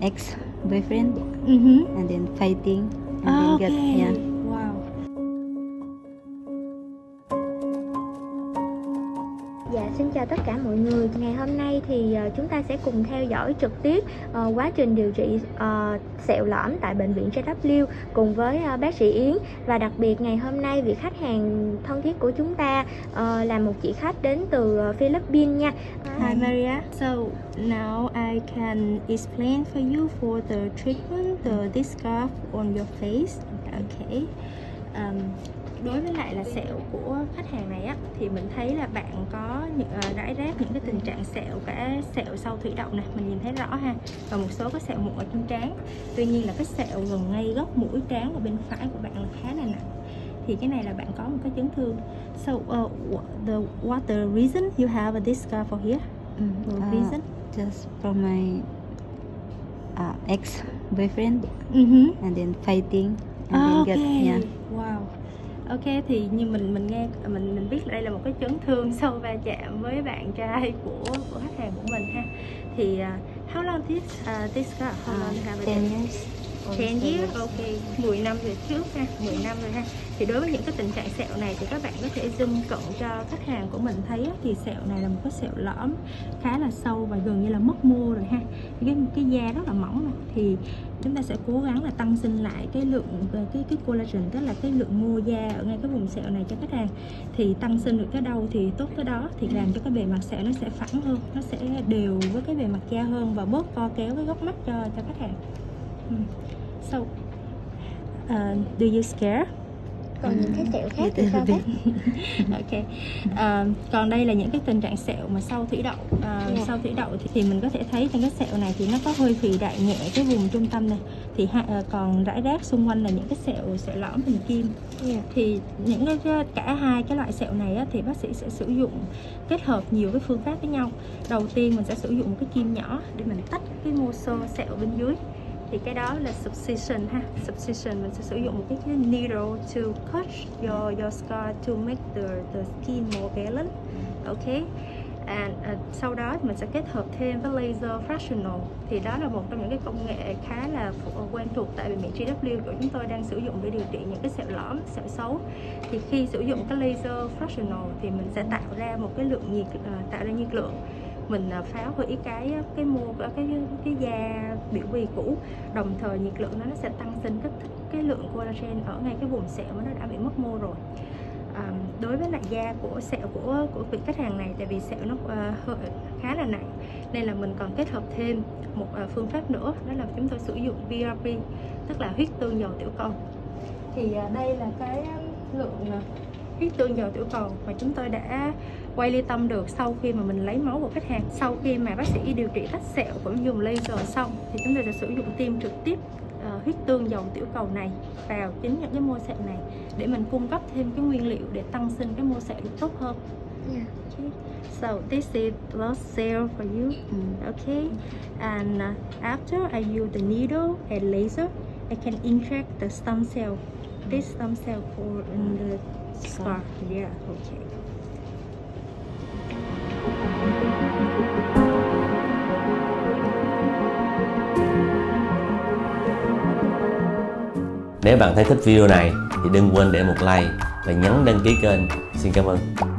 ex-boyfriend, and then fighting, and then okay. Got, yeah. Dạ, xin chào tất cả mọi người. Ngày hôm nay thì chúng ta sẽ cùng theo dõi trực tiếp quá trình điều trị sẹo lõm tại bệnh viện JW cùng với bác sĩ Yến. Và đặc biệt ngày hôm nay vị khách hàng thân thiết của chúng ta là một chị khách đến từ Philippines nha. Hi Maria. So now I can explain for you for the treatment the disc scarf on your face. Okay. Đối với lại là sẹo của khách hàng này á, thì mình thấy là bạn có rải rác những cái tình trạng sẹo, cả sẹo sau thủy đậu này mình nhìn thấy rõ ha, và một số cái sẹo mụn ở trên trán. Tuy nhiên là cái sẹo gần ngay góc mũi trán ở bên phải của bạn là khá là nặng, thì cái này là bạn có một cái chấn thương. So what the reason you have this scar for here? Reason just for my ex boyfriend, and then fighting, and then okay. Get, yeah. Wow. Ok, thì như mình nghe mình biết là đây là một cái chấn thương sau va chạm với bạn trai của khách hàng của mình ha. Thì how long this scar? How long have it? 10 years. Ok, 10 năm về trước ha, 10 năm rồi ha. Thì đối với những cái tình trạng sẹo này thì các bạn có thể zoom cận cho khách hàng của mình thấy á, thì sẹo này là một cái sẹo lõm khá là sâu và gần như là mất mô rồi ha. Cái da rất là mỏng mà. Thì chúng ta sẽ cố gắng là tăng sinh lại cái lượng cái collagen, tức là cái lượng mô da ở ngay cái vùng sẹo này cho khách hàng. Thì tăng sinh được cái đâu thì tốt cái đó, thì làm cho cái bề mặt sẹo nó sẽ phẳng hơn, nó sẽ đều với cái bề mặt da hơn và bớt co kéo cái góc mắt cho khách hàng. So do you scare? Còn những cái sẹo khác thì sao bác? Ok. Còn đây là những cái tình trạng sẹo mà sau thủy đậu. Sau thủy đậu thì mình có thể thấy trên cái sẹo này thì nó có hơi phì đại nhẹ cái vùng trung tâm này. Thì còn rải rác xung quanh là những cái sẹo lõm hình kim. Thì những cái cả hai cái loại sẹo này á, thì bác sĩ sẽ sử dụng kết hợp nhiều cái phương pháp với nhau. Đầu tiên mình sẽ sử dụng một cái kim nhỏ để mình tách cái mô xơ sẹo bên dưới. Thì cái đó là subcision ha. Subcision mình sẽ sử dụng một cái needle to cut your scar to make the skin more balanced. Okay. And sau đó mình sẽ kết hợp thêm với laser fractional. Thì đó là một trong những cái công nghệ khá là quen thuộc tại bệnh viện JW của chúng tôi đang sử dụng để điều trị những cái sẹo lõm, sẹo xấu. Thì khi sử dụng cái laser fractional thì mình sẽ tạo ra một cái lượng nhiệt, tạo ra nhiệt lượng. Mình phá hủy cái mô, cái da biểu bì cũ, đồng thời nhiệt lượng nó sẽ tăng sinh cái lượng collagen ở ngay cái vùng sẹo mà nó đã bị mất mô rồi. Đối với lại da của sẹo của vị khách hàng này, tại vì sẹo nó khá là nặng nên là mình còn kết hợp thêm một phương pháp nữa, đó là chúng tôi sử dụng PRP, tức là huyết tương dầu tiểu cầu. Thì đây là cái lượng huyết tương dầu tiểu cầu mà chúng tôi đã quay ly tâm được sau khi mà mình lấy máu của khách hàng. Sau khi mà bác sĩ điều trị tách sẹo cũng dùng laser xong thì chúng tôi sẽ sử dụng tiêm trực tiếp huyết tương dầu tiểu cầu này vào chính những cái mô sẹo này để mình cung cấp thêm cái nguyên liệu để tăng sinh cái mô sẹo được tốt hơn. Okay. So this is blood cell for you. Okay. And after I use the needle and laser, I can inject the stem cell. This stem cell for the scar. Yeah. Okay. Nếu bạn thấy thích video này thì đừng quên để một like và nhấn đăng ký kênh. Xin cảm ơn.